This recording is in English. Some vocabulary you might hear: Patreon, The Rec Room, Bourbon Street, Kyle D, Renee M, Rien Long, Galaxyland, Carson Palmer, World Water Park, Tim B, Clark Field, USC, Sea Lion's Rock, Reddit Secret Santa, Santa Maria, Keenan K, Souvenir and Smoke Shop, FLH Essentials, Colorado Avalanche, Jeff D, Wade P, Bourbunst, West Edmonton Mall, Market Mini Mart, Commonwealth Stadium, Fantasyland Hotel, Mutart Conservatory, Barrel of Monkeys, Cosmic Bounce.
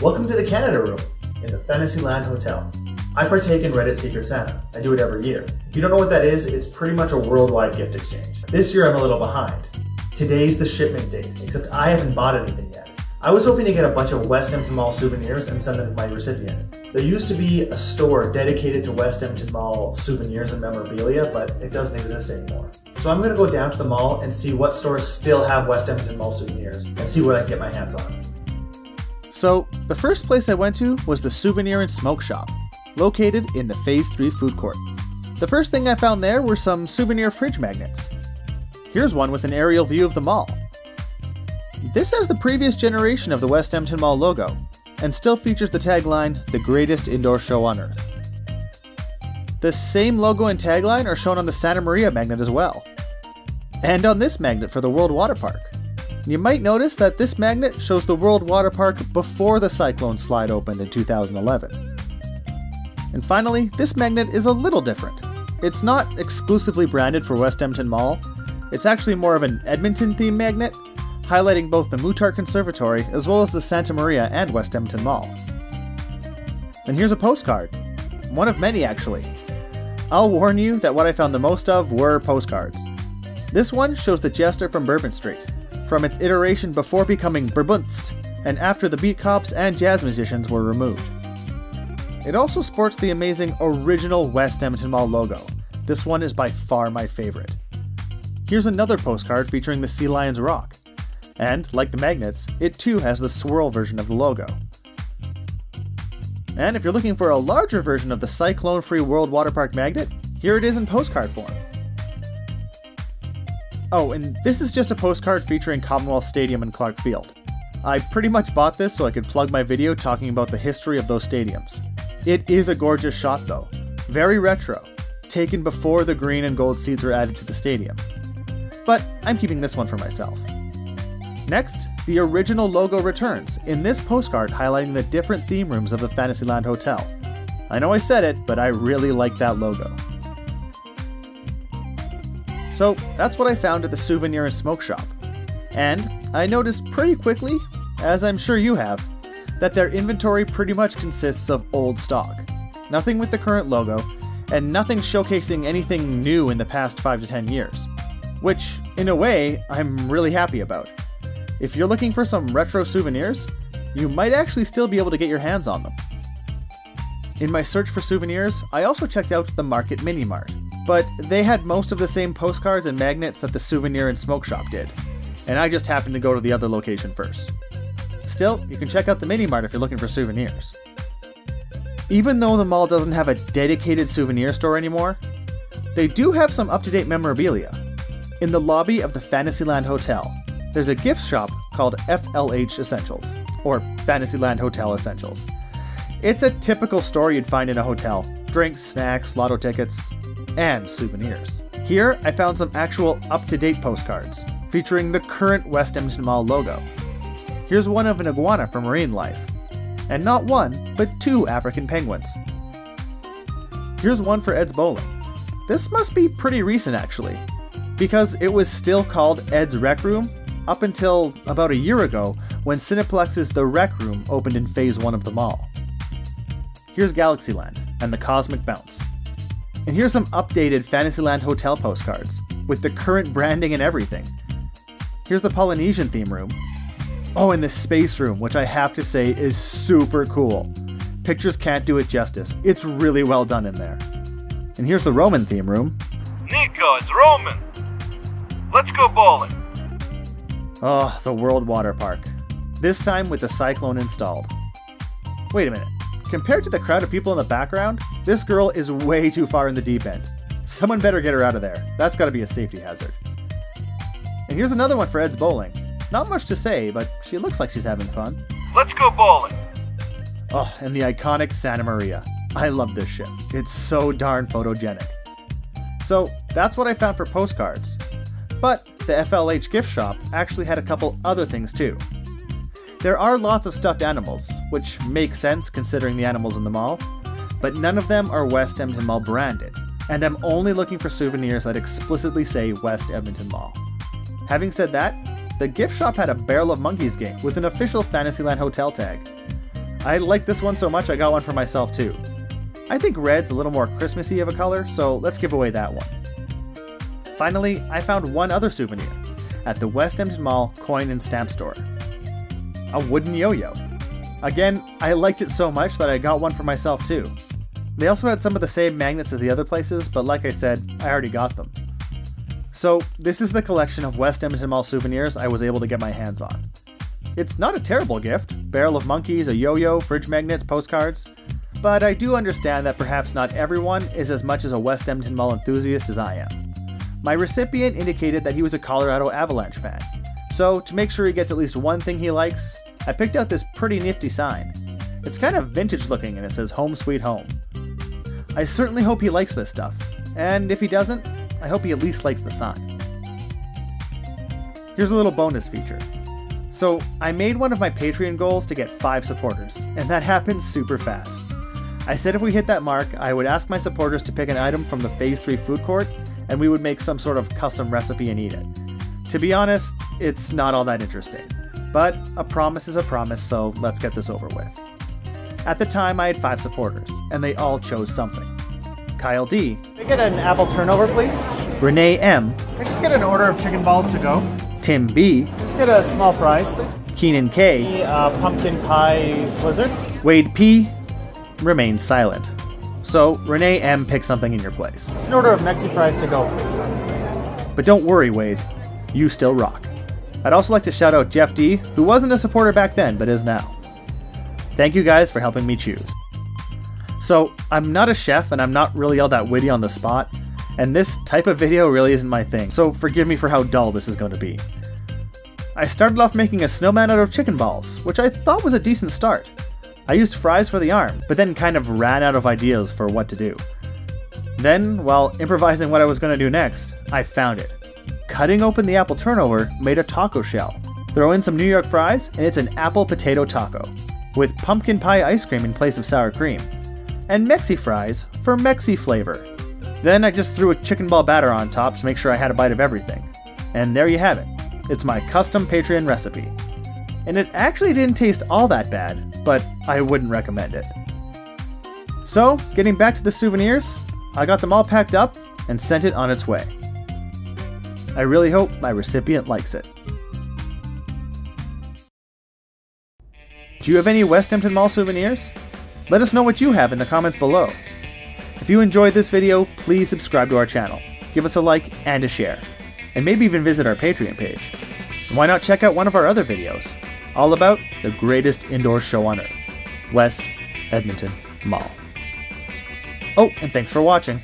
Welcome to the Canada Room in the Fantasyland Hotel. I partake in Reddit Secret Santa. I do it every year. If you don't know what that is, it's pretty much a worldwide gift exchange. This year I'm a little behind. Today's the shipment date, except I haven't bought anything yet. I was hoping to get a bunch of West Edmonton Mall souvenirs and send them to my recipient. There used to be a store dedicated to West Edmonton Mall souvenirs and memorabilia, but it doesn't exist anymore. So I'm gonna go down to the mall and see what stores still have West Edmonton Mall souvenirs and see what I can get my hands on. So the first place I went to was the Souvenir and Smoke Shop, located in the Phase 3 food court. The first thing I found there were some souvenir fridge magnets. Here's one with an aerial view of the mall. This has the previous generation of the West Edmonton Mall logo, and still features the tagline, "The greatest indoor show on earth." The same logo and tagline are shown on the Santa Maria magnet as well, and on this magnet for the World Water Park. You might notice that this magnet shows the World Water Park before the Cyclone slide opened in 2011. And finally, this magnet is a little different. It's not exclusively branded for West Edmonton Mall. It's actually more of an Edmonton-themed magnet, highlighting both the Mutart Conservatory as well as the Santa Maria and West Edmonton Mall. And here's a postcard. One of many, actually. I'll warn you that what I found the most of were postcards. This one shows the Jester from Bourbon Street, from its iteration before becoming Bourbunst, and after the beat cops and jazz musicians were removed. It also sports the amazing original West Edmonton Mall logo. This one is by far my favorite. Here's another postcard featuring the Sea Lion's Rock. And, like the magnets, it too has the swirl version of the logo. And if you're looking for a larger version of the cyclone-free World Water Park magnet, here it is in postcard form. Oh, and this is just a postcard featuring Commonwealth Stadium and Clark Field. I pretty much bought this so I could plug my video talking about the history of those stadiums. It is a gorgeous shot though, very retro, taken before the green and gold seats were added to the stadium. But I'm keeping this one for myself. Next, the original logo returns, in this postcard highlighting the different theme rooms of the Fantasyland Hotel. I know I said it, but I really like that logo. So that's what I found at the Souvenir and Smoke Shop. And I noticed pretty quickly, as I'm sure you have, that their inventory pretty much consists of old stock. Nothing with the current logo, and nothing showcasing anything new in the past 5 to 10 years. Which, in a way, I'm really happy about. If you're looking for some retro souvenirs, you might actually still be able to get your hands on them. In my search for souvenirs, I also checked out the Market Mini Mart, but they had most of the same postcards and magnets that the Souvenir and Smoke Shop did, and I just happened to go to the other location first. Still, you can check out the Mini Mart if you're looking for souvenirs. Even though the mall doesn't have a dedicated souvenir store anymore, they do have some up-to-date memorabilia. In the lobby of the Fantasyland Hotel, there's a gift shop called FLH Essentials, or Fantasyland Hotel Essentials. It's a typical store you'd find in a hotel. Drinks, snacks, lotto tickets, and souvenirs. Here, I found some actual up-to-date postcards, featuring the current West Edmonton Mall logo. Here's one of an iguana for marine life. And not one, but 2 African penguins. Here's one for Ed's Bowling. This must be pretty recent, actually, because it was still called Ed's Rec Room up until about a year ago when Cineplex's The Rec Room opened in Phase 1 of the mall. Here's Galaxyland and the Cosmic Bounce. And here's some updated Fantasyland Hotel postcards with the current branding and everything. Here's the Polynesian theme room. Oh, and the space room, which I have to say is super cool. Pictures can't do it justice. It's really well done in there. And here's the Roman theme room. Nico, it's Roman. Let's go bowling. Oh, the World Water Park. This time with the cyclone installed. Wait a minute. Compared to the crowd of people in the background, this girl is way too far in the deep end. Someone better get her out of there. That's gotta be a safety hazard. And here's another one for Ed's Bowling. Not much to say, but she looks like she's having fun. Let's go bowling. Oh, and the iconic Santa Maria. I love this ship. It's so darn photogenic. So that's what I found for postcards. But the FLH gift shop actually had a couple other things too. There are lots of stuffed animals, which makes sense considering the animals in the mall, but none of them are West Edmonton Mall branded, and I'm only looking for souvenirs that explicitly say West Edmonton Mall. Having said that, the gift shop had a Barrel of Monkeys game with an official Fantasyland Hotel tag. I like this one so much I got one for myself too. I think red's a little more Christmassy of a color, so let's give away that one. Finally, I found one other souvenir at the West Edmonton Mall Coin and Stamp Store. A wooden yo-yo. Again, I liked it so much that I got one for myself too. They also had some of the same magnets as the other places, but like I said, I already got them. So this is the collection of West Edmonton Mall souvenirs I was able to get my hands on. It's not a terrible gift, Barrel of Monkeys, a yo-yo, fridge magnets, postcards, but I do understand that perhaps not everyone is as much as a West Edmonton Mall enthusiast as I am. My recipient indicated that he was a Colorado Avalanche fan, so to make sure he gets at least one thing he likes, I picked out this pretty nifty sign. It's kind of vintage looking and it says Home Sweet Home. I certainly hope he likes this stuff, and if he doesn't, I hope he at least likes the sign. Here's a little bonus feature. So I made one of my Patreon goals to get 5 supporters, and that happened super fast. I said if we hit that mark, I would ask my supporters to pick an item from the Phase 3 food court, and we would make some sort of custom recipe and eat it. To be honest, it's not all that interesting. But a promise is a promise, so let's get this over with. At the time, I had 5 supporters, and they all chose something. Kyle D. Can I get an apple turnover, please? Renee M. Can I just get an order of chicken balls to go? Tim B. Can I just get a small fries, please? Keenan K. Pumpkin pie blizzard? Wade P. Remain silent. So Renee M. pick something in your place. Just an order of Mexi fries to go, please. But don't worry, Wade. You still rock. I'd also like to shout out Jeff D, who wasn't a supporter back then, but is now. Thank you guys for helping me choose. So, I'm not a chef and I'm not really all that witty on the spot, and this type of video really isn't my thing, so forgive me for how dull this is going to be. I started off making a snowman out of chicken balls, which I thought was a decent start. I used fries for the arm, but then kind of ran out of ideas for what to do. Then, while improvising what I was going to do next, I found it. Cutting open the apple turnover made a taco shell. Throw in some New York fries, and it's an apple potato taco, with pumpkin pie ice cream in place of sour cream, and Mexi fries for Mexi flavor. Then I just threw a chicken ball batter on top to make sure I had a bite of everything. And there you have it. It's my custom Patreon recipe. And it actually didn't taste all that bad, but I wouldn't recommend it. So, getting back to the souvenirs, I got them all packed up and sent it on its way. I really hope my recipient likes it. Do you have any West Edmonton Mall souvenirs? Let us know what you have in the comments below. If you enjoyed this video, please subscribe to our channel, give us a like and a share, and maybe even visit our Patreon page. And why not check out one of our other videos, all about the greatest indoor show on earth, West Edmonton Mall. Oh, and thanks for watching.